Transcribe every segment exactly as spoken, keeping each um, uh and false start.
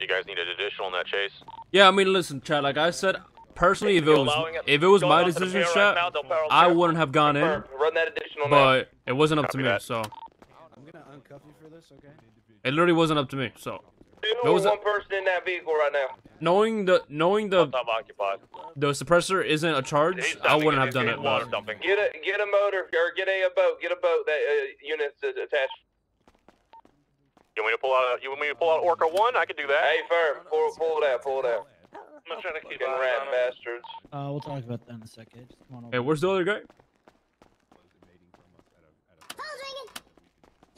You guys need an additional in that chase? Yeah, I mean, listen, Chad, like I said, personally, if it was if it was my decision, Chad, I wouldn't have gone in, but it wasn't up to me, so. I'm gonna uncuff you for this, okay? It literally wasn't up to me, so. There was one person in that vehicle right now. Knowing the knowing the the suppressor isn't a charge, I wouldn't have done it. Water dumping. Get a get a motor or get a, a boat. Get a boat that uh, unit's attached. You want me to pull out? You want me to pull out Orca One? I can do that. Hey, firm, pull, pull it out, pull it out. I'm trying to keep on rat bastards. Uh, we'll talk about that in a second. Hey, where's the other guy?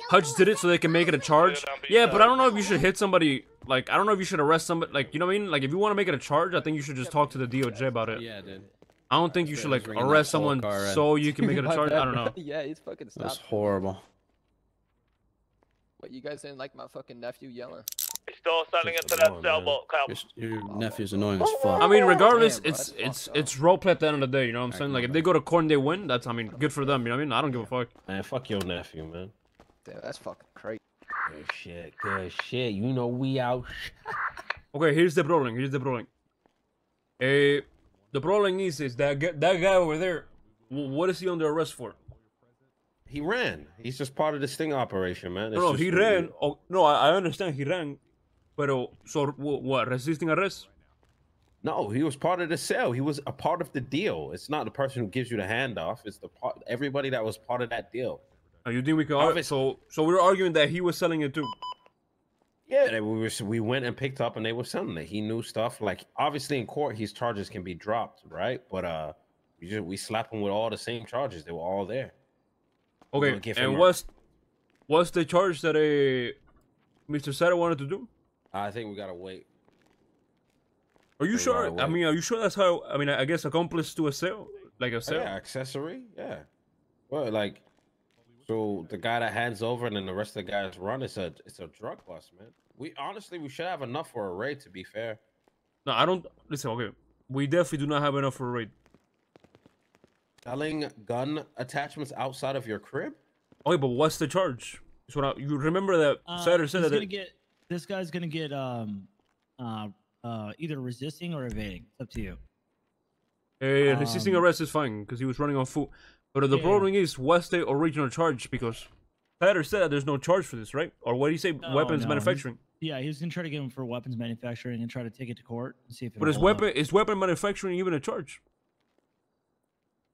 Hutch did it so they can make it a charge. Yeah, but I don't know if you should hit somebody. Like, I don't know if you should arrest somebody. Like, you know what I mean? Like, if you want to make it a charge, I think you should just talk to the D O J about it. Yeah, dude. I don't think you should, like, arrest someone so you can make it a charge. I don't know. Yeah, he's fucking stopped. That's horrible. What, you guys didn't like my fucking nephew yelling? He's still signing into that sailboat, Cloud. Your nephew's annoying as fuck. I mean, regardless, Damn, it's it's up. it's roleplay at the end of the day, you know what I'm saying? Like, if they go to court and they win, that's, I mean, good for them, you know what I mean? I don't give a fuck. Man, fuck your nephew, man. Damn, that's fucking crazy. Good shit, good shit. You know we out. Okay, here's the problem. Here's the problem. Hey, the problem is is that that guy over there. What is he under arrest for? He ran. He's just part of this sting operation, man. It's no, no he really... ran. Oh, no, I, I understand he ran, but so what? Resisting arrest? No, he was part of the sale. He was a part of the deal. It's not the person who gives you the handoff. It's the part. Everybody that was part of that deal. Oh, you think we could argue? So, so we were arguing that he was selling it too. Yeah, we were, we went and picked up, and they were selling it. He knew stuff. Like, obviously, in court, his charges can be dropped, right? But uh, we just we slap him with all the same charges. They were all there. Okay, and what's what's the charge that a Mister Satter wanted to do? I think we gotta wait. Are you sure? I mean, are you sure that's how? I mean, I guess accomplice to a sale, like a sale. Oh, yeah, accessory. Yeah. Well, like. So the guy that hands over and then the rest of the guys run, it's a it's a drug bust, man. We honestly we should have enough for a raid, to be fair. No, I don't listen, okay. We definitely do not have enough for a raid. Selling gun attachments outside of your crib? Okay, but what's the charge? So now you remember that uh, Satter said that gonna get, this guy's gonna get um uh uh either resisting or evading. It's up to you. Hey, um, resisting arrest is fine because he was running on foot. But the yeah. problem is, what's the original charge? Because Satter said that there's no charge for this, right? Or what do you say? No, weapons no. manufacturing. He's, yeah, he was gonna try to get him for weapons manufacturing and try to take it to court and see if. It but is weapon up. is weapon manufacturing even a charge?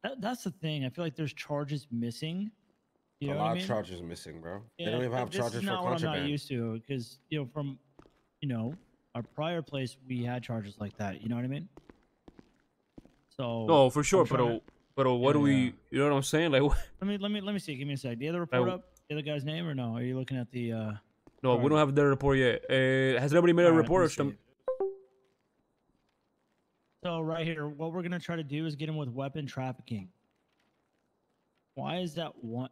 That, that's the thing. I feel like there's charges missing. You a know lot what I mean? of charges missing, bro. Yeah, they don't even have this charges is not for contraband. What I'm not used to, because you know from, you know, our prior place we had charges like that. You know what I mean? So. No, for sure, but. To, But what do yeah. we? You know what I'm saying? Like, what? let me let me let me see. Give me a sec. Do you have the report I, up? The other guy's name or no? Are you looking at the? Uh, no, card? we don't have the report yet. Uh, has anybody made All a right, report? So right here, what we're gonna try to do is get him with weapon trafficking. Why is that one?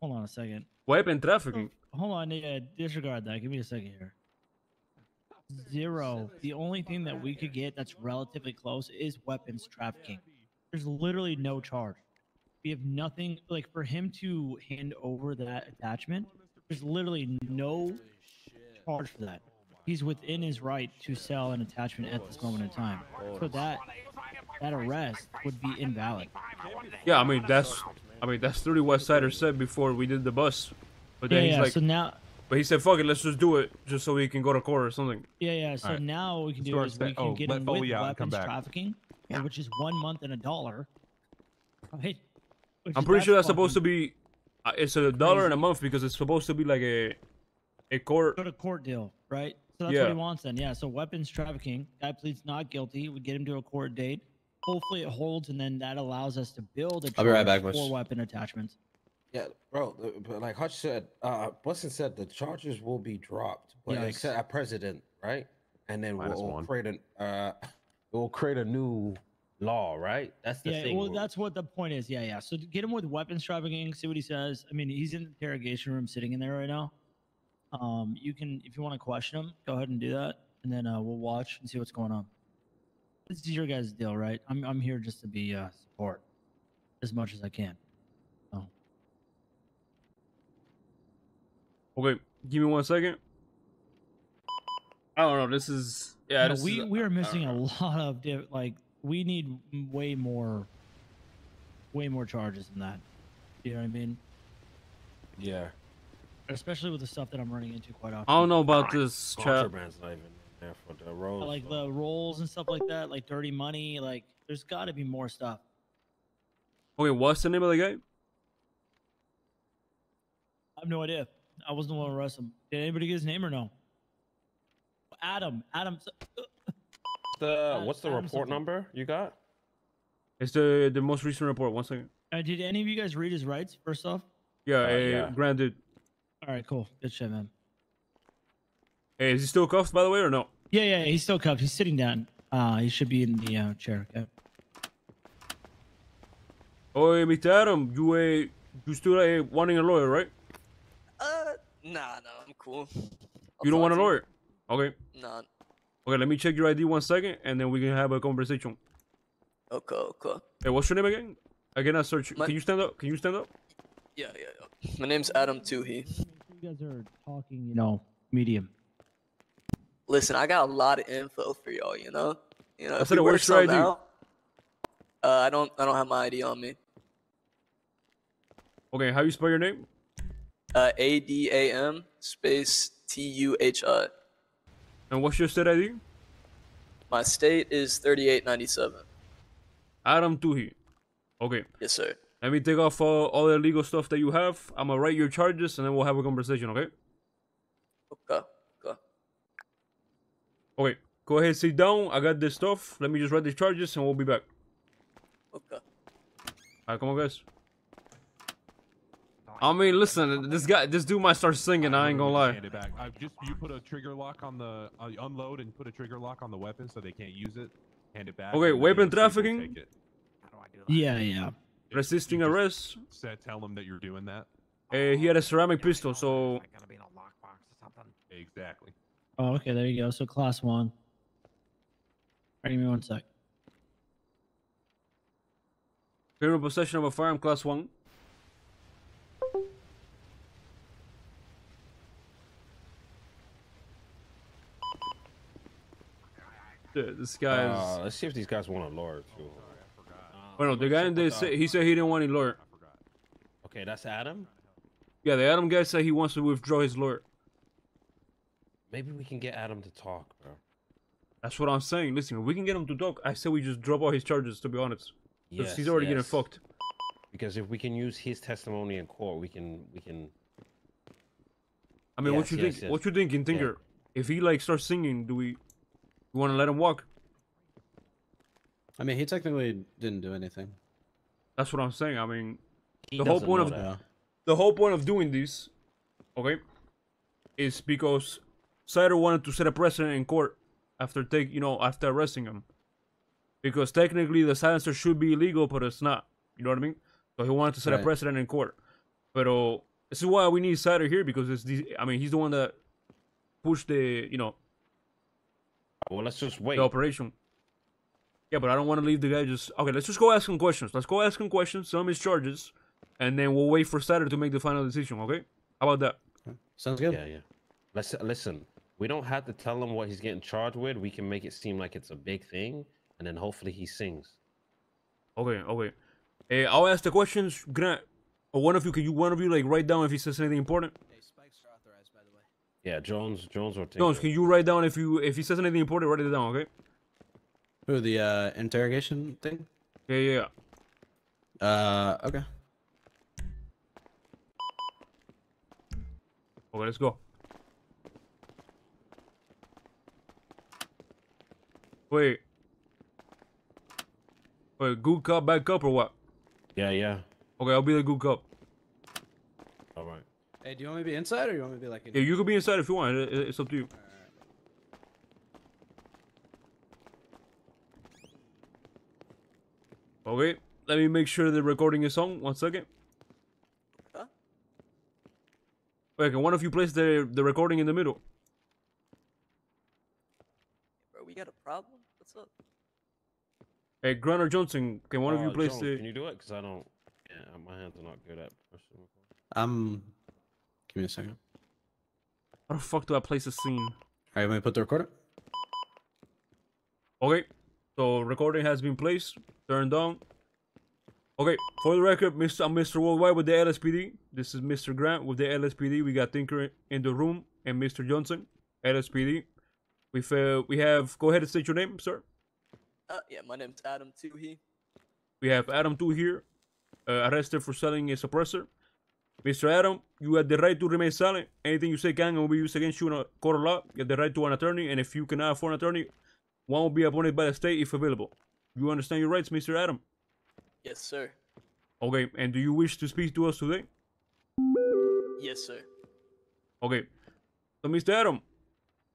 Hold on a second. Weapon trafficking. Hold on, yeah, disregard that. Give me a second here. Zero. The only thing that we could get that's relatively close is weapons trafficking. There's literally no charge. We have nothing like for him to hand over that attachment. There's literally no charge for that. He's within his right to sell an attachment at this moment in time. So that that arrest would be invalid. Yeah, I mean that's I mean that's literally what Satter said before we did the bus. But then yeah, he's yeah, like so now But he said, fuck it, let's just do it just so we can go to court or something. Yeah, yeah. So right. now what we can do Start is we can oh, get him oh, with yeah, weapons trafficking, yeah. which is one month and a dollar. Right? I'm pretty sure that's supposed to be, uh, it's a dollar and a month because it's supposed to be like a a court. Go to court deal, right? So that's yeah. what he wants then. Yeah, so weapons trafficking, guy pleads not guilty. We get him to a court date. Hopefully it holds, and then that allows us to build a charge I'll be right back, for Bush. weapon attachments. Yeah, bro, like Hutch said, uh, Bussin said the charges will be dropped, but yes. except at president, right? And then Minus we'll one. create an, uh, we'll create a new law, right? That's the yeah, thing. Well, that's what the point is. Yeah, yeah. So get him with weapons trafficking, see what he says. I mean, he's in the interrogation room sitting in there right now. Um, you can, if you want to question him, go ahead and do that. And then uh, we'll watch and see what's going on. This is your guys' deal, right? I'm, I'm here just to be uh, support as much as I can. Okay, give me one second. I don't know. This is yeah. No, this we is, we are missing a lot of like. We need way more. Way more charges than that. You know what I mean? Yeah. Especially with the stuff that I'm running into quite often. I don't know about God. this. Contraband's not even there for the rolls. But like though. the rolls and stuff like that, like dirty money. Like there's got to be more stuff. Okay, what's the name of the guy? I have no idea. I wasn't the one to arrest him. Did anybody get his name or no? Adam. Adam. The Adam, what's the Adam report something. number you got? It's the the most recent report. One second. Uh, did any of you guys read his rights first off? Yeah, uh, hey, yeah. Granted. All right, cool. Good shit, man. Hey, is he still cuffed, by the way, or no? Yeah, yeah, he's still cuffed. He's sitting down. Uh, he should be in the uh, chair. Okay. Oi, Mister Adam, you a you still a wanting a lawyer, right? Uh, nah, no, I'm cool. I'll you don't want a lawyer? Okay. Nah. Okay, let me check your I D one second, and then we can have a conversation. Okay, okay. Hey, what's your name again? I cannot search you. My... Can you stand up? Can you stand up? Yeah, yeah, yeah. My name's Adam Tuhi. You guys are talking, you know, medium. Listen, I got a lot of info for y'all, you know? You know, I said, where's your I D? Out, uh, I don't, I don't have my I D on me. Okay, how you spell your name? Uh, A D A M space T U H I. And what's your state I D? My state is thirty-eight ninety-seven. Adam Tuhi. Okay. Yes, sir. Let me take off uh, all the legal stuff that you have. I'm going to write your charges, and then we'll have a conversation, okay? Okay. Okay. Okay. Go ahead, sit down. I got this stuff. Let me just write the charges, and we'll be back. Okay. All right, come on, guys. I mean, listen, this guy, this dude might start singing. I ain't gonna lie. I just, you put a trigger lock on the uh, unload and put a trigger lock on the weapon so they can't use it. Hand it back. Okay, weapon trafficking. Yeah, yeah. Resisting arrest. Said, tell him that you're doing that. Hey, he had a ceramic pistol, so. Exactly. Oh, okay, there you go. So class one. Right, give me one sec. Criminal possession of a firearm, class one. Dude, this guy is... Uh, let's see if these guys want a lawyer too. Oh, no, the guy in there said he said he didn't want any lawyer. Okay, that's Adam. Yeah, the Adam guy said he wants to withdraw his lawyer. Maybe we can get Adam to talk, bro. That's what I'm saying. Listen, if we can get him to talk, I say we just drop all his charges. To be honest, yes, he's already yes. getting fucked. Because if we can use his testimony in court, we can we can. I mean, yes, what you yes, think? Yes. What you thinking, Tinker? Yeah. If he like starts singing, do we? You want to let him walk? I mean, he technically didn't do anything. That's what I'm saying. I mean, he the whole point of that. the whole point of doing this, okay, is because Sider wanted to set a precedent in court after take you know after arresting him, because technically the silencer should be illegal, but it's not. You know what I mean? So he wanted to set right. a precedent in court. But uh, this is why we need Sider here, because it's the, I mean, he's the one that pushed the you know. Well, let's just wait. The operation. Yeah, but I don't want to leave the guy just... Okay, let's just go ask him questions. Let's go ask him questions, some of his charges, and then we'll wait for Saturday to make the final decision, okay? How about that? Okay. Sounds good. Yeah, yeah. Let's, listen, we don't have to tell him what he's getting charged with. We can make it seem like it's a big thing, and then hopefully he sings. Okay, okay. Hey, I'll ask the questions. Grant, or one of you, can you one of you like write down if he says anything important? Yeah, Jones, Jones, or Jones. Can you write down if you if he says anything important? Write it down, okay? Who the uh, interrogation thing? Yeah, yeah, yeah. Uh, okay. Okay, let's go. Wait, wait, good cop, bad cop, or what? Yeah, yeah. Okay, I'll be the good cop. All right. Hey, do you want me to be inside or you want me to be like... Yeah, you can be inside if you want. It's up to you. Right. Okay, let me make sure the recording is on. One second. Huh? Wait, can one of you place the, the recording in the middle? Bro, we got a problem? What's up? Hey, Grant or Johnson, can one uh, of you place John, the... Can you do it? Because I don't... Yeah, my hands are not good at... I'm... Give me a second. How the fuck do I place a scene? All right, let me put the recorder. Okay, so recording has been placed, turned on. Okay, for the record, Mister I'm Mister Worldwide with the L S P D. This is Mister Grant with the L S P D. We got Tinker in the room and Mister Johnson, L S P D. We've, uh, we have, go ahead and state your name, sir. Uh, yeah, my name's Adam Tuhi. We have Adam Tuhi here, uh, arrested for selling a suppressor. Mister Adam, you have the right to remain silent. Anything you say can and will be used against you in a court of law. You have the right to an attorney, and if you cannot afford an attorney, one will be appointed by the state if available. You understand your rights, Mister Adam? Yes, sir. Okay, and do you wish to speak to us today? Yes, sir. Okay, so Mister Adam,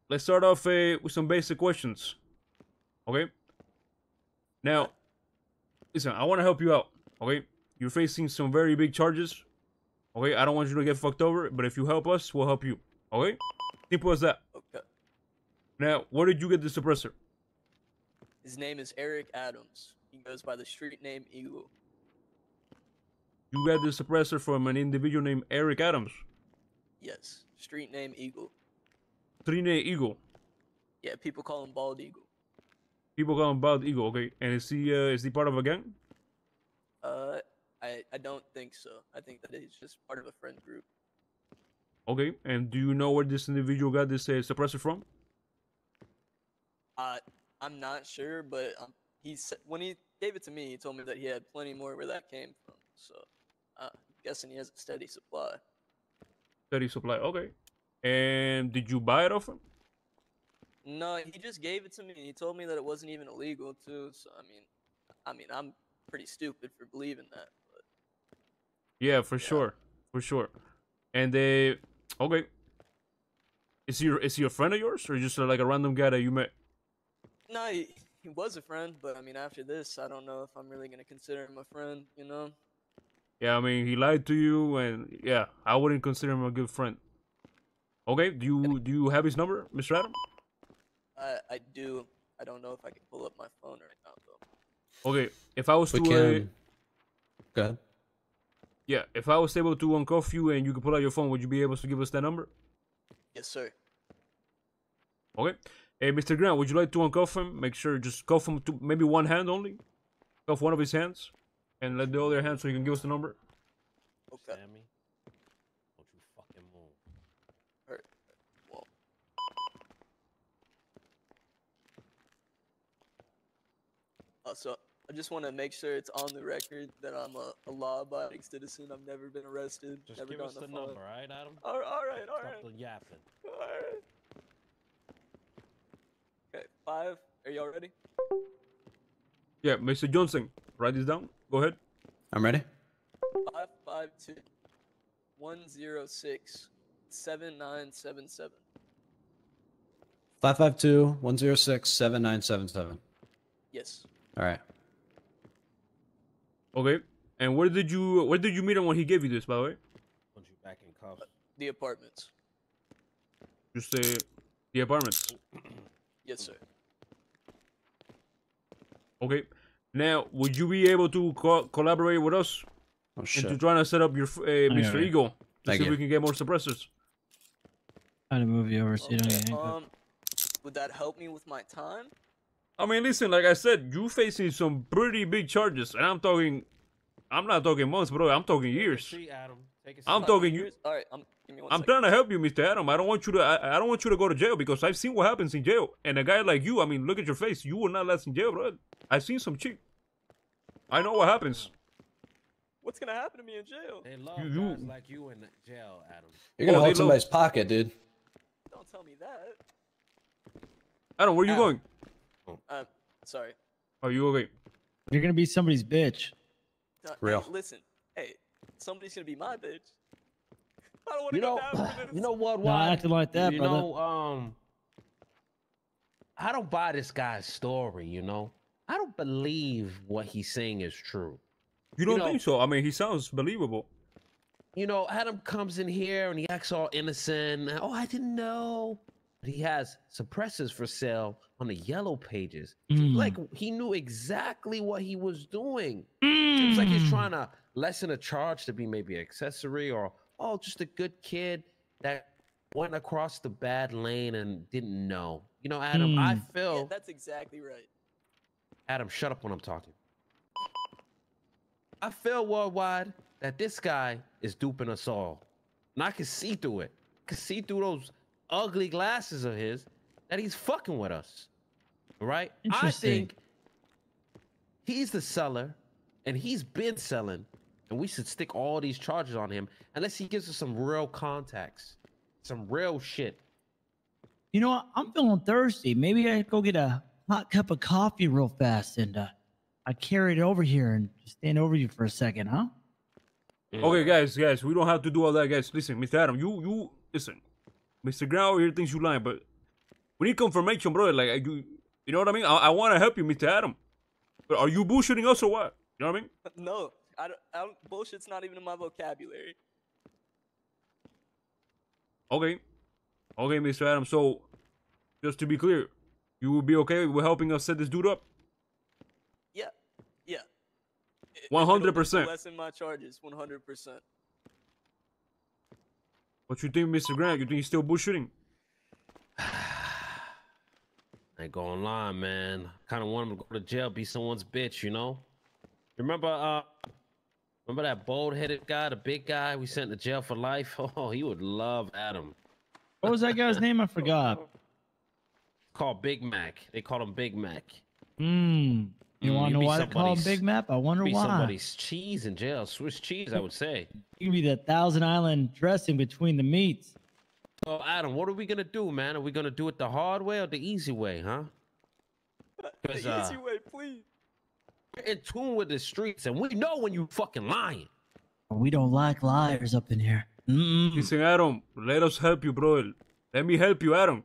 let's start off uh, with some basic questions. Okay? Now, listen, I want to help you out, okay? You're facing some very big charges. Okay, I don't want you to get fucked over, but if you help us, we'll help you. Okay? Simple as that. Okay. Now, where did you get the suppressor? His name is Eric Adams. He goes by the street name Eagle. You got the suppressor from an individual named Eric Adams? Yes. Street name Eagle. Street name Eagle? Yeah, people call him Bald Eagle. People call him Bald Eagle, okay. And is he, uh, is he part of a gang? Uh... I, I don't think so. I think that he's just part of a friend group. Okay, and do you know where this individual got this uh, suppressor from? Uh, I'm not sure, but um, he said, when he gave it to me, he told me that he had plenty more where that came from. So, uh, I'm guessing he has a steady supply. Steady supply, okay. And did you buy it off him? No, he just gave it to me. He told me that it wasn't even illegal, too. So, I mean, I mean, I'm pretty stupid for believing that. Yeah, for yeah. sure, for sure. And they, okay. Is he is he a friend of yours, or just like a random guy that you met? No, he, he was a friend, but I mean, after this, I don't know if I'm really gonna consider him a friend, you know? Yeah, I mean, he lied to you, and yeah, I wouldn't consider him a good friend. Okay, do you do you have his number, Mister Adam? I I do. I don't know if I can pull up my phone right now, though. Okay, if I was we to can... uh, go ahead. Yeah, if I was able to uncuff you and you could pull out your phone, would you be able to give us that number? Yes, sir. Okay. Hey, Mister Grant, would you like to uncuff him? Make sure, just cuff him to maybe one hand only. Cuff one of his hands and let the other hand so you can give us the number. Okay. Sammy, don't you fucking move. All right. Whoa. Oh, so... I just want to make sure it's on the record that I'm a, a law-abiding citizen. I've never been arrested. Just never give us the, the number, all right, Adam? All right, all right, all right. All right. Okay, five. Are y'all ready? Yeah, Mister Johnson, write this down. Go ahead. I'm ready. Five five two one zero six seven nine seven seven. Five five two one zero six seven nine seven seven. Yes. All right. Okay, and where did you where did you meet him when he gave you this? By the way, want you back in cops? The apartments. You say the apartments. Yes, sir. Okay, now would you be able to co collaborate with us oh, shit. into trying to set up your uh, Mister Right. Eagle to see if we can get more suppressors? I'm trying to move you over so okay. you don't get Um, would that help me with my time? I mean, listen, like I said, you facing some pretty big charges, and I'm talking, I'm not talking months, bro, I'm talking years. Take a seat, Adam. Take a seat. I'm talking years. All right, I'm, give me one I'm trying to help you, Mister Adam. I don't want you to, I, I don't want you to go to jail because I've seen what happens in jail. And a guy like you, I mean, look at your face. You will not last in jail, bro. I've seen some shit. I know what happens. What's gonna happen to me in jail? They love you, you. guys like you in jail, Adam. You're gonna oh, hold somebody's love... pocket, dude. Don't tell me that. Adam, where are you Adam. going? Uh, sorry. Oh, you okay? You're gonna be somebody's bitch. Uh, Real. Hey, listen, hey, somebody's gonna be my bitch. I don't want to go know, down. You know what? Why no, acting like that? You brother. know, um, I don't buy this guy's story. You know, I don't believe what he's saying is true. You don't you know, think so? I mean, he sounds believable. You know, Adam comes in here and he acts all innocent. Oh, I didn't know. He has suppressors for sale on the yellow pages. Mm. Like he knew exactly what he was doing. Mm. It was like he's trying to lessen a charge to be maybe an accessory or oh, just a good kid that went across the bad lane and didn't know. You know, Adam, mm. I feel... Yeah, that's exactly right. Adam, shut up when I'm talking. I feel, Worldwide, that this guy is duping us all. And I can see through it. I can see through those ugly glasses of his that he's fucking with us. Right? I think he's the seller, and he's been selling, and we should stick all these charges on him unless he gives us some real contacts, some real shit. You know what? I'm feeling thirsty. Maybe I go get a hot cup of coffee real fast, and uh, I carry it over here and just stand over you for a second, huh? Yeah. Okay, guys, guys, we don't have to do all that, guys. Listen, Mister Adam, you, you, listen. Mister Grau here thinks you lying, but we need confirmation, brother. Like, you, you know what I mean? I, I want to help you, Mister Adam. But are you bullshitting us or what? You know what I mean? No, I don't, I don't, bullshit's not even in my vocabulary. Okay. Okay, Mister Adam, so, just to be clear, you will be okay with helping us set this dude up? Yeah, yeah. one hundred percent. Lessen my charges, one hundred percent. What you think, Mister Grant? You think he's still bullshitting? Ain't gonna lie, man. Kind of want him to go to jail, be someone's bitch, you know? Remember, uh, remember that bald-headed guy, the big guy we sent to jail for life? Oh, he would love Adam. What was that guy's name? I forgot. Called Big Mac. They called him Big Mac. Mm. You mm, want to know why they call him Big Mac? I wonder be why. Somebody's cheese in jail. Swiss cheese, I would say. You can be the Thousand Island dressing between the meats. So, Adam, what are we going to do, man? Are we going to do it the hard way or the easy way, huh? The easy uh, way, please. We're in tune with the streets, and we know when you fucking lying. We don't like liars up in here. Mm-mm. Listen, Adam, let us help you, brother. Let me help you, Adam.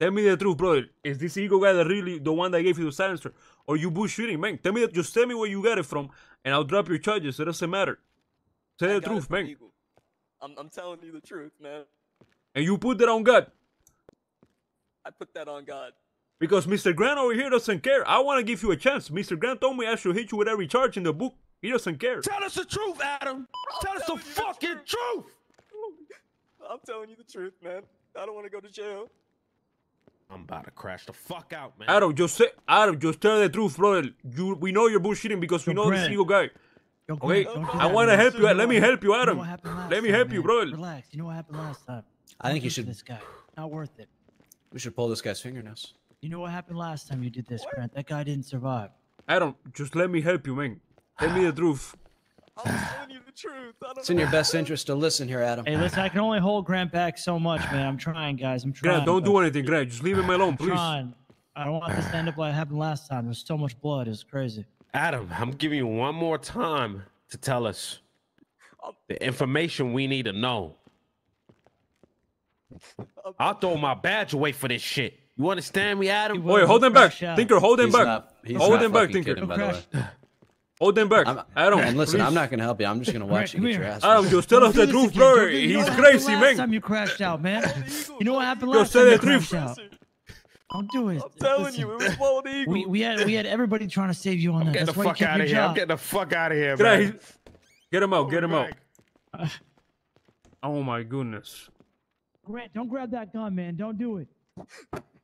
Tell me the truth, brother. Is this ego guy that really the one that gave you the silencer? Or you bullshitting, man? Tell me that. Just tell me where you got it from, and I'll drop your charges. It doesn't matter. Tell I the truth, man. I'm, I'm telling you the truth, man. And you put that on God. I put that on God. Because Mister Grant over here doesn't care. I want to give you a chance. Mister Grant told me I should hit you with every charge in the book. He doesn't care. Tell us the truth, Adam. Tell us the fucking truth. I'm telling you the truth, man. I don't want to go to jail. I'm about to crash the fuck out, man. Adam, just say, Adam, just tell the truth, brother. You, we know you're bullshitting because we know this single guy. Yo, okay, don't I want to help you. Let me help you, Adam. Let me help you, brother. Relax. You know what happened last time? I think you should. This guy, not worth it. We should pull this guy's fingernails. You know what happened last time you did this, Grant? That guy didn't survive. Adam, just let me help you, man. Tell me the truth. I'm telling you the truth. I don't it's in your best interest to listen here, Adam. Hey, listen, I can only hold Grant back so much, man. I'm trying, guys. I'm trying. Grant, don't do anything, Grant. Just leave him alone, please. Trying. I don't want this to end up like happened last time. There's so much blood. It's crazy. Adam, I'm giving you one more time to tell us the information we need to know. I'll throw my badge away for this shit. You understand me, Adam? Wait, hold him back. Out. Thinker, hold him he's back. Not, hold him back, Thinker. Him, by the way. Hold them back. I'm, Adam, and listen, please. I'm not going to help you. I'm just going to watch right, you get your ass. Adam, just tell us the truth, bro. He's crazy, man. Last time you crashed out, man. You know what happened last time you crashed out? Don't do it. I'm telling listen. you, it was Bald Eagle. We, we, had, we had everybody trying to save you on that. Get the fuck out of here. Job. I'm getting the fuck out of here, man. Get him out. Get him out. Oh, my goodness. Grant, don't grab that gun, man. Don't do it.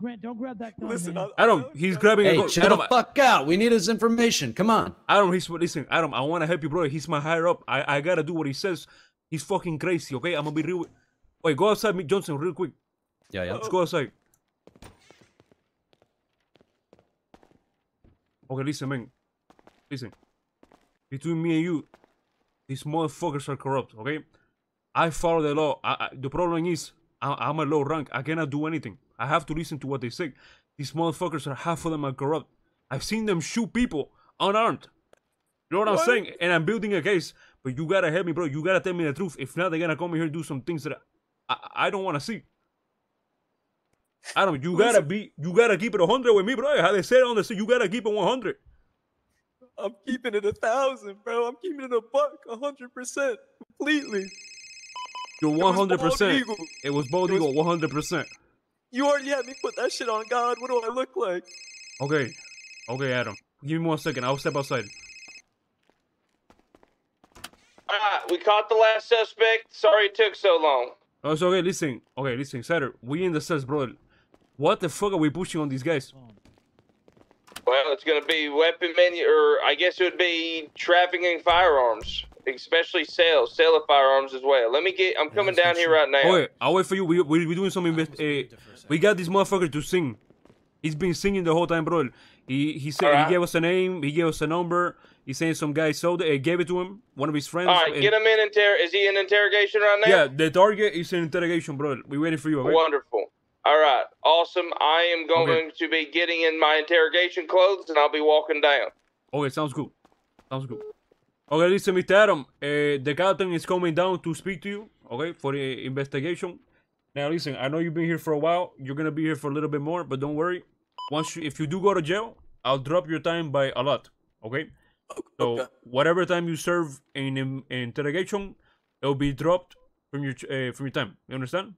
Grant, don't grab that gun. Listen, man. Adam, he's grabbing. Hey, a shut Adam, the fuck out. We need his information. Come on. Adam, he's listen. Adam, I want to help you, brother. He's my higher up. I, I gotta do what he says. He's fucking crazy. Okay, I'm gonna be real. Wait, go outside, Mick Johnson, real quick. Yeah, yeah. Let's go outside. Okay, listen, man. Listen. Between me and you, these motherfuckers are corrupt. Okay, I follow the law. I, I, the problem is, I, I'm a low rank. I cannot do anything. I have to listen to what they say. These motherfuckers are half of them are corrupt. I've seen them shoot people unarmed. You know what, what I'm saying? And I'm building a case. But you gotta help me, bro. You gotta tell me the truth. If not, they're gonna come here and do some things that I, I, I don't wanna see. Adam, you gotta be you gotta keep it a hundred with me, bro. How they said on the street, you gotta keep it one hundred. I'm keeping it a thousand, bro. I'm keeping it a buck, a hundred percent, completely. You're one hundred percent. It was Bald Eagle, one hundred percent. You already had me put that shit on God. What do I look like? Okay. Okay, Adam. Give me one second. I'll step outside. All right. We caught the last suspect. Sorry it took so long. Oh, it's okay, listen. Okay, listen, Satter. We in the cells, brother. What the fuck are we pushing on these guys? Well, it's gonna be weapon menu, or I guess it would be trafficking firearms, especially sales, sale of firearms as well. Let me get. I'm coming yeah, down here right now. Oh, wait, I'll wait for you. We we we doing something. Uh, we got this motherfucker to sing. He's been singing the whole time, bro. He he said right. he gave us a name. He gave us a number. He's saying some guy sold it, uh, gave it to him. One of his friends. All right, and get him in. Inter is he in interrogation right now? Yeah, the target is in interrogation, bro. We waiting for you. Okay? Wonderful. All right, awesome. I am going okay. to be getting in my interrogation clothes, and I'll be walking down. Okay, sounds good. Sounds good. Okay, listen, Mister Adam. Uh, the captain is coming down to speak to you. Okay, for the investigation. Now, listen. I know you've been here for a while. You're gonna be here for a little bit more, but don't worry. Once, you, if you do go to jail, I'll drop your time by a lot. Okay. So okay. whatever time you serve in, in, in interrogation, it will be dropped from your uh, from your time. You understand?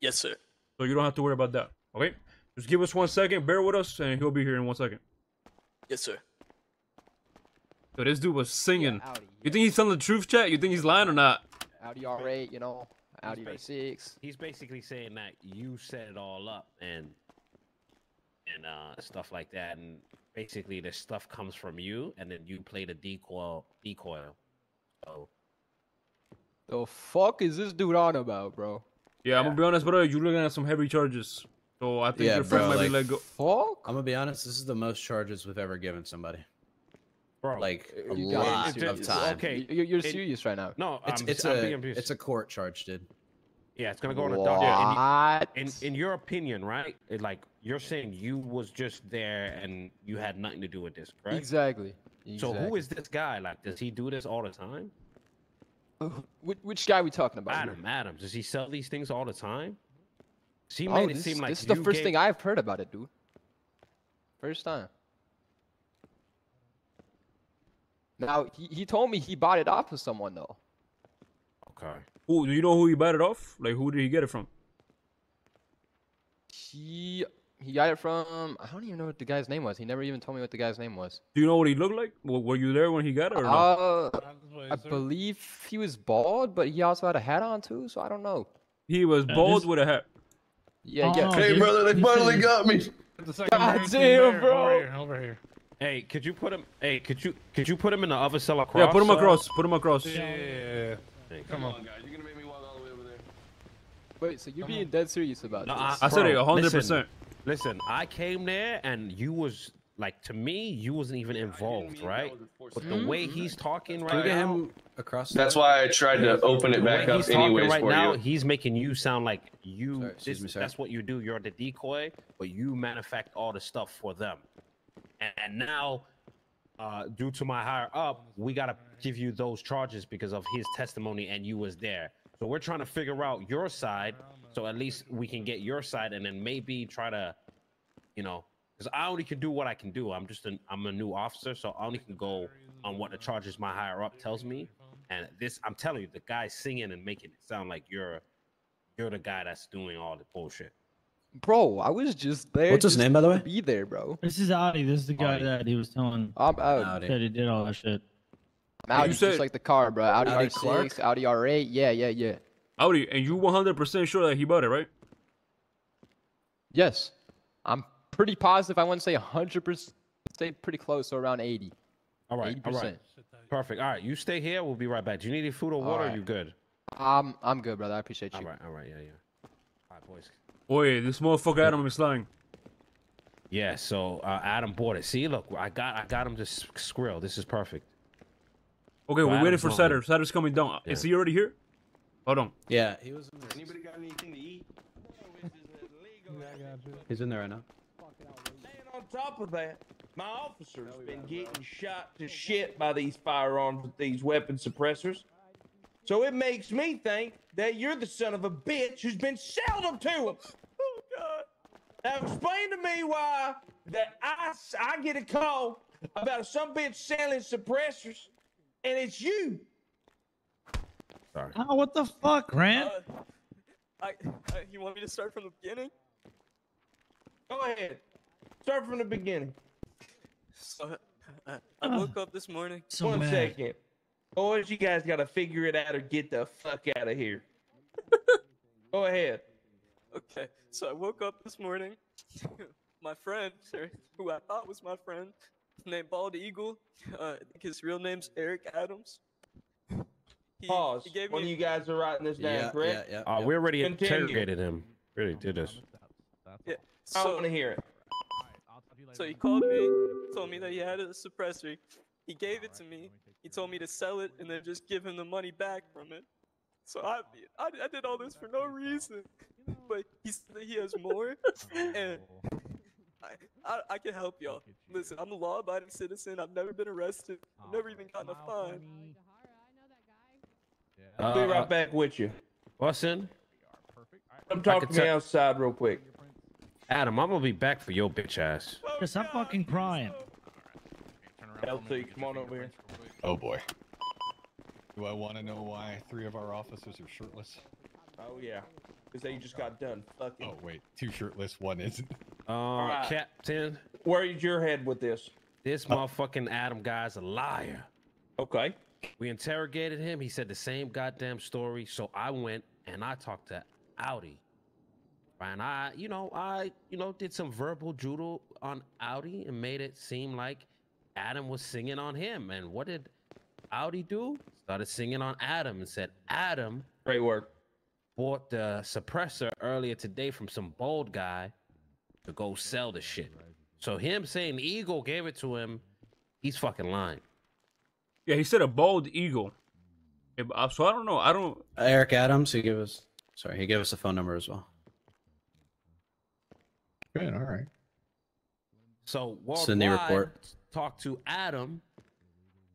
Yes, sir. So you don't have to worry about that. Okay. Just give us one second. Bear with us, and he'll be here in one second. Yes, sir. So this dude was singing. Yeah, Audi, yeah. You think he's telling the truth, chat? You think he's lying or not? Audi R eight, you know. Audi R six. He's basically saying that you set it all up and and uh, stuff like that. And basically, the stuff comes from you, and then you play the decoil. decoil. So. The fuck is this dude on about, bro? Yeah, yeah, I'm gonna be honest, bro. You're looking at some heavy charges. So I think yeah, your friend bro, might like, be let go. Fuck? I'm gonna be honest. This is the most charges we've ever given somebody. Bro, like a lot of time. Okay, you're, you're it, serious right now. No, it's I'm, it's I'm a being it's a court charge, dude. Yeah, it's gonna go on a docket. In, in your opinion, right? It, like you're saying, you was just there and you had nothing to do with this, right? Exactly. exactly. So who is this guy? Like, does he do this all the time? Uh, which, which guy are we talking about? Adam here? Adams. Does he sell these things all the time? He made oh, this, it seem like this is the first gave... thing I've heard about it, dude. First time. Now, he, he told me he bought it off of someone, though. Okay. Ooh, do you know who he bought it off? Like, who did he get it from? He he got it from... I don't even know what the guy's name was. He never even told me what the guy's name was. Do you know what he looked like? Were you there when he got it or not? Uh, I believe he was bald, but he also had a hat on, too, so I don't know. He was bald with a hat. Yeah, yeah. Oh, hey, brother, they finally got me. God damn, bro. Over here, over here. Hey, could you put him? Hey, could you could you put him in the other cell across? Yeah, put him across. Put him across. Yeah, yeah, yeah. Hey, come, come on, guys. You're gonna make me walk all the way over there. Wait, so you're come being on. dead serious about no, this? I, I said it one hundred percent. Listen, listen, I came there and you was like, to me, you wasn't even involved, yeah, right? But the mm-hmm. way he's talking right get now, him across. That's there? why I tried to open it back up. Anyways, right for now, you. he's making you sound like you. Sorry, this, me, that's what you do. You're the decoy, but you manufacture all the stuff for them. And now, uh, due to my higher up, we got to give you those charges because of his testimony and you was there. So we're trying to figure out your side. So at least we can get your side and then maybe try to, you know, because I only can do what I can do. I'm just an, I'm a new officer, so I only can go on what the charges my higher up tells me. And this, I'm telling you, the guy singing and making it sound like you're, you're the guy that's doing all the bullshit. Bro, I was just there. What's his name, by the way? Be there, bro. This is Audi. This is the guy Audi. that he was telling. I'm out. That he did all that shit. Audi, you said, just like the car, bro. Audi, Audi R six, Audi R eight. Yeah, yeah, yeah. Audi, and you one hundred percent sure that he bought it, right? Yes, I'm pretty positive. I wouldn't say one hundred percent. Stay pretty close, so around eighty. All right, eighty percent. All right. Perfect. All right, you stay here. We'll be right back. Do you need any food or water? Right. Or you good? I'm, I'm good, brother. I appreciate you. All right, all right, yeah, yeah. All right, boys. Boy, this motherfucker Adam is lying. Yeah, so uh, Adam bought it. See, look, I got I got him to squirrel. This is perfect. Okay, so we're Adam's waiting for Satter. Satter's coming down. Yeah. Is he already here? Hold on. Yeah, he was. Anybody got anything to eat? He's in there right now. And on top of that, my officer's been getting shot to shit by these firearms with these weapon suppressors. So it makes me think that you're the son of a bitch who's been seldom to him. Oh, God. Now explain to me why that I, I get a call about some bitch selling suppressors, and it's you. Sorry. Oh, what the fuck, Grant? Uh, I, I, you want me to start from the beginning? Go ahead. Start from the beginning. So, uh, I woke up this morning. So One mad. second. Boys, you guys gotta figure it out or get the fuck out of here. Go ahead. Okay, so I woke up this morning. My friend, or who I thought was my friend, named Bald Eagle. Uh, I think his real name's Eric Adams. He, Pause. He gave when me you guys are writing this down, yeah, correct? Yeah, yeah, uh, yeah. We already Continue. interrogated him. Really did this. Yeah. So, I don't want to hear it. So he called me, told me that he had a suppressor. He gave it to me. He told me to sell it and then just give him the money back from it. So I, I, I did all this for no reason. But he said that he has more, and I, I, I can help y'all. Listen, I'm a law-abiding citizen. I've never been arrested. I've never even gotten a fine. I'll be right back with you. Watson? Come talk to me outside real quick. Adam, I'm gonna be back for your bitch ass. Cause I'm fucking crying. L T, come on over here. Oh boy. Do I want to know why three of our officers are shirtless? Oh yeah, because they just got done fucking. Oh wait, two shirtless, one isn't. Uh, right. Captain, where is your head with this? This oh. motherfucking Adam guy's a liar. Okay. We interrogated him. He said the same goddamn story. So I went and I talked to Audi. And I, you know, I, you know, did some verbal judo on Audi and made it seem like Adam was singing on him. And what did Audi do? Started singing on Adam and said, Adam, great work, bought the suppressor earlier today from some bold guy to go sell the shit. So him saying Eagle gave it to him, he's fucking lying. Yeah, he said a bald eagle. So I don't know. I don't. Eric Adams, he gave us. Sorry, he gave us a phone number as well. Good, all right. So Worldwide talked to Adam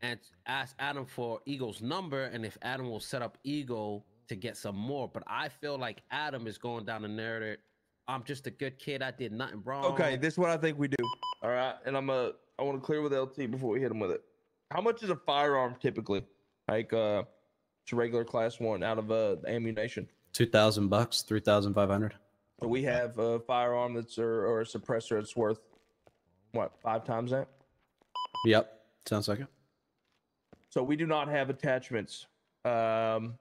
and asked Adam for Eagle's number and if Adam will set up Eagle to get some more. But I feel like Adam is going down the narrative. I'm just a good kid. I did nothing wrong. Okay, this is what I think we do. All right, and I'm a. I want to clear with L T before we hit him with it. How much is a firearm typically? Like uh, it's a regular class one out of uh ammunition. Two thousand bucks, three thousand five hundred. So we have a firearm that's or, or a suppressor that's worth what, five times that? Yep, sounds like it. So we do not have attachments. Um,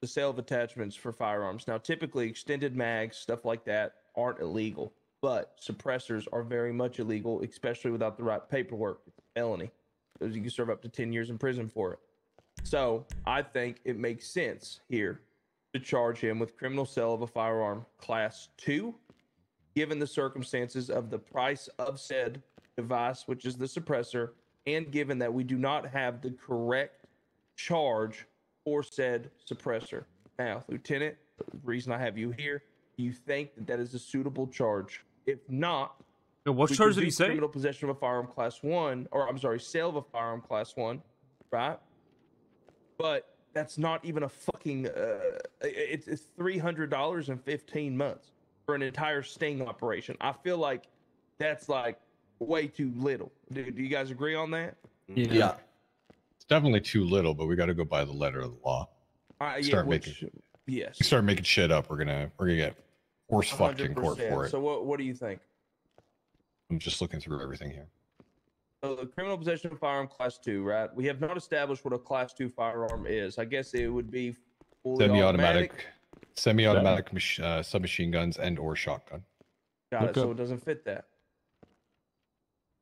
the sale of attachments for firearms now typically extended mags, stuff like that, aren't illegal, but suppressors are very much illegal, especially without the right paperwork. It's a felony. You can serve up to ten years in prison for it. So I think it makes sense here to charge him with criminal sale of a firearm class two, given the circumstances of the price of said device, which is the suppressor, and given that we do not have the correct charge for said suppressor. Now, Lieutenant, the reason I have you here, you think that that is a suitable charge? If not, now, what charge did he say? Criminal possession of a firearm class one, or I'm sorry, sale of a firearm class one, right? But that's not even a fucking, uh, it's, it's three hundred dollars in fifteen months for an entire sting operation. I feel like that's like way too little. Do, do you guys agree on that? Yeah. yeah. It's definitely too little, but we got to go by the letter of the law. All right, start yeah, making, which, yes. Start making shit up. We're going to, we're going to get horse fucked in court for it. So what, what do you think? I'm just looking through everything here. So the criminal possession of firearm class two, right? We have not established what a class two firearm is. I guess it would be fully semi-automatic, semi-automatic uh, submachine guns and or shotgun. Got Look it. Up. So it doesn't fit that.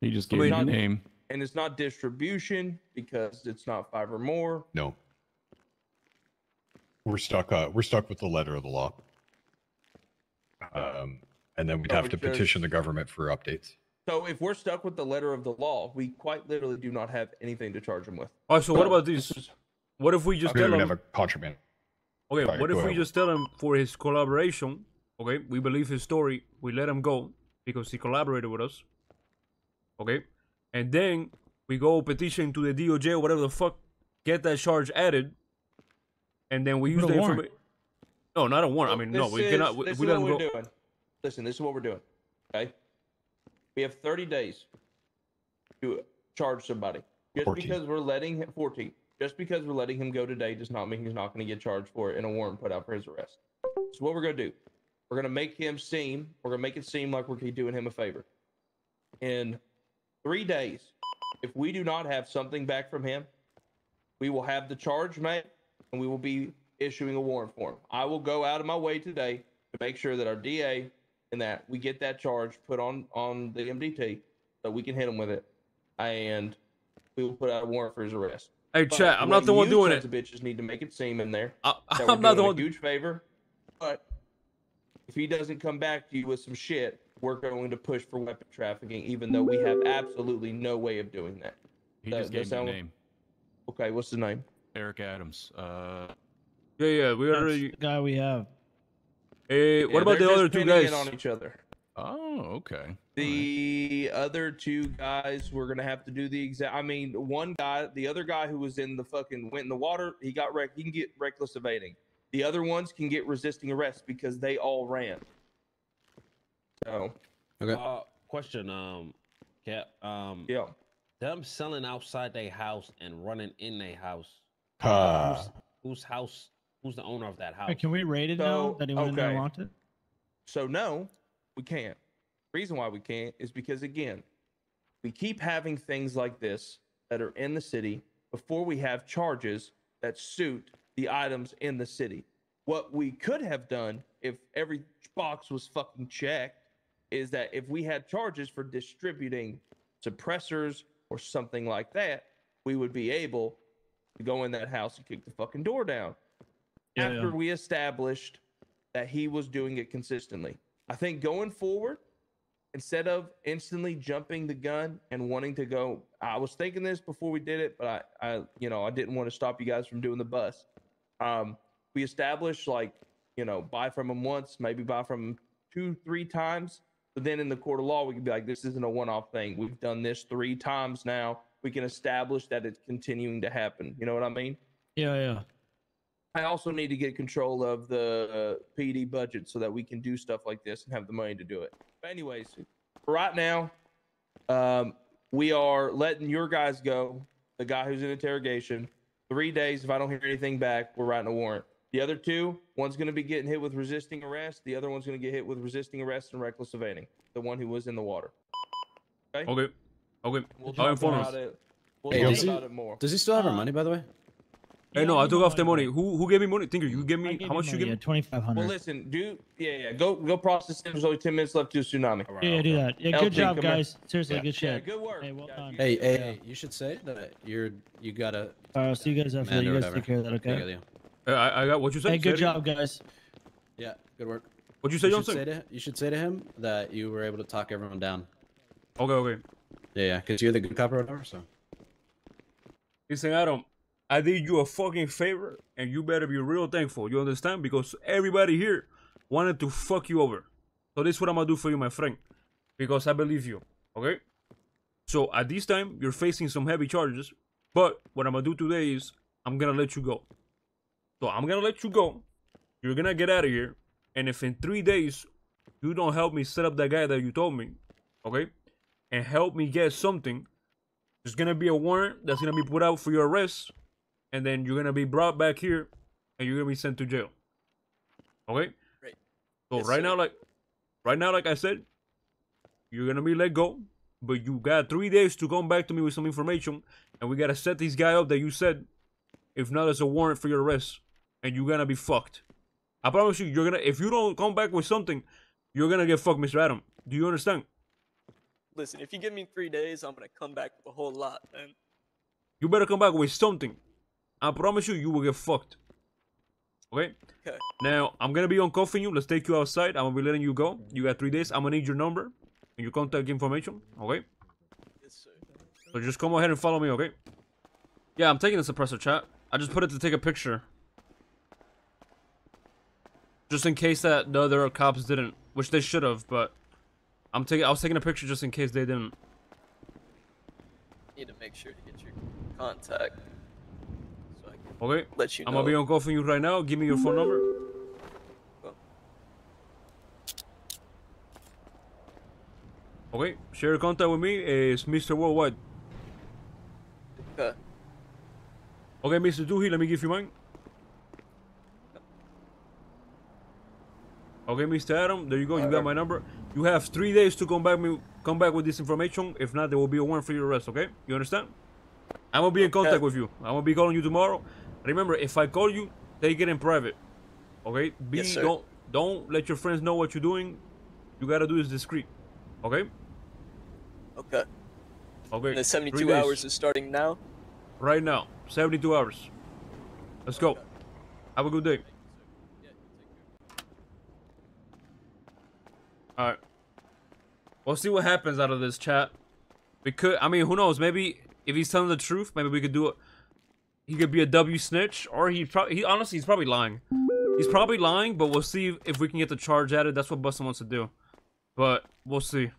He just gave me the name. And it's not distribution because it's not five or more. No. We're stuck. Uh, we're stuck with the letter of the law. Um, and then we'd have to petition the government for updates. So if we're stuck with the letter of the law, we quite literally do not have anything to charge them with. All right, so what about these? What if we just tell him... have a contraband. Okay, what if we just tell him for his collaboration, okay, we believe his story, we let him go because he collaborated with us, okay? And then we go petition to the D O J or whatever the fuck, get that charge added, and then we use the information... No, not a warrant. I mean, no, we cannot... We let him go. Listen, this is what we're doing, okay? We have thirty days to charge somebody. Just fourteen. Because we're letting him fourteen. Just because we're letting him go today does not mean he's not going to get charged for it and a warrant put out for his arrest. So what we're going to do, we're going to make him seem, we're going to make it seem like we're doing him a favor. In three days, if we do not have something back from him, we will have the charge made and we will be issuing a warrant for him. I will go out of my way today to make sure that our D A and that we get that charge put on, on the M D T so we can hit him with it. And we will put out a warrant for his arrest. Hey, but chat, I'm not the one doing it. The bitches need to make it seem in there. I, I'm not the one. Huge favor, but if he doesn't come back to you with some shit, we're going to push for weapon trafficking, even though we have absolutely no way of doing that. He that, just gave me a name. Okay, what's the name? Eric Adams. Uh, yeah, yeah, we already. The guy we have. Hey, what yeah, about the other two guys? In on each other. Oh, okay. The right. other two guys, we're gonna have to do the exact. I mean, one guy, the other guy who was in the fucking went in the water, he got wrecked. He can get reckless evading. The other ones can get resisting arrest because they all ran. So, okay. Uh, question, um, Cap. Um, yeah. Them selling outside their house and running in their house. Uh. Who's, whose house? Who's the owner of that house? Hey, can we raid it so, now that he wouldn't okay. want it? So no. We can't. Reason why we can't is because, again, we keep having things like this that are in the city before we have charges that suit the items in the city. What we could have done if every box was fucking checked is that if we had charges for distributing suppressors or something like that, we would be able to go in that house and kick the fucking door down. Yeah, after yeah. we established that he was doing it consistently. I think going forward, instead of instantly jumping the gun and wanting to go, I was thinking this before we did it, but I, I you know, I didn't want to stop you guys from doing the bus. Um, we established, like, you know, buy from them once, maybe buy from them two, three times. But then in the court of law, we could be like, this isn't a one-off thing. We've done this three times now. We can establish that it's continuing to happen. You know what I mean? Yeah, yeah. I also need to get control of the uh, P D budget so that we can do stuff like this and have the money to do it. But anyways, right now, um, we are letting your guys go. The guy who's in interrogation, three days. If I don't hear anything back, we're writing a warrant. The other two, one's going to be getting hit with resisting arrest. The other one's going to get hit with resisting arrest and reckless evading. The one who was in the water. Okay. Okay. Okay. We'll talk about it. We'll hey, talk does about he, it more. Does he still have our money, by the way? Hey, no, I took off the money. Who who gave me money? Tinker, you gave me gave how much? You gave me twenty-five hundred. Well, listen, dude. Yeah, yeah. Go go process it. There's only ten minutes left to tsunami. Right, yeah, okay. do that. Yeah, good L P, job, guys. Here. Seriously, yeah. good shit. Yeah, good work. Hey, well done. Hey, hey, yeah. hey, you should say that you're you gotta. All right, see you guys after. You guys whatever. Take care of that, okay? Yeah, yeah. I I got what you said. Hey, good job, guys. Yeah, good work. What you say, Johnson? You, you should say to him that you were able to talk everyone down. Okay, okay. Yeah, yeah, because you're the good cop or whatever. So. Listen, Adam. I did you a fucking favor, and you better be real thankful, you understand? Because everybody here wanted to fuck you over. So this is what I'm gonna do for you, my friend. Because I believe you, okay? So at this time, you're facing some heavy charges, but what I'm gonna do today is I'm gonna let you go. So I'm gonna let you go, you're gonna get out of here, and if in three days you don't help me set up that guy that you told me, okay? And help me get something, there's gonna be a warrant that's gonna be put out for your arrest, and then you're going to be brought back here, and you're going to be sent to jail. Okay? Right. So yes, right sir. now, like right now, like I said, you're going to be let go, but you got three days to come back to me with some information, and we got to set this guy up that you said. If not, there's a warrant for your arrest, and you're going to be fucked. I promise you, you're gonna if you don't come back with something, you're going to get fucked, Mister Adam. Do you understand? Listen, if you give me three days, I'm going to come back with a whole lot, man. You better come back with something. I promise you, you will get fucked. Okay? Okay. Now, I'm going to be uncuffing you. Let's take you outside. I'm going to be letting you go. You got three days. I'm going to need your number and your contact information. Okay? Yes, sir. So just come ahead and follow me, okay? Yeah, I'm taking the suppressor, chat. I just put it to take a picture. Just in case that the other cops didn't. Which they should have, but... I'm taking. I was taking a picture just in case they didn't. You need to make sure to get your contact. Okay, Let you I'm know. gonna be on call for you right now. Give me your phone number. Oh. Okay, share your contact with me. It's Mister Worldwide. Okay. Okay, Mister Tuhi, let me give you mine. Okay, Mister Adam, there you go. All you right. got my number. You have three days to come back. Me, come back with this information. If not, there will be a warrant for your arrest. Okay, you understand? I'm gonna be in contact okay. with you. I'm gonna be calling you tomorrow. Remember, if I call you, take it in private. Okay? Be, yes, sir. Don't, don't let your friends know what you're doing. You gotta do this discreet. Okay? Okay. Okay. And the seventy-two hours is starting now? Right now. seventy-two hours. Let's go. Okay. Have a good day. Alright. We'll see what happens out of this, chat. We could, I mean, who knows? Maybe if he's telling the truth, maybe we could do it. He could be a W snitch, or he probably, he, honestly, he's probably lying. He's probably lying, but we'll see if we can get the charge added. That's what Bustin wants to do. But we'll see.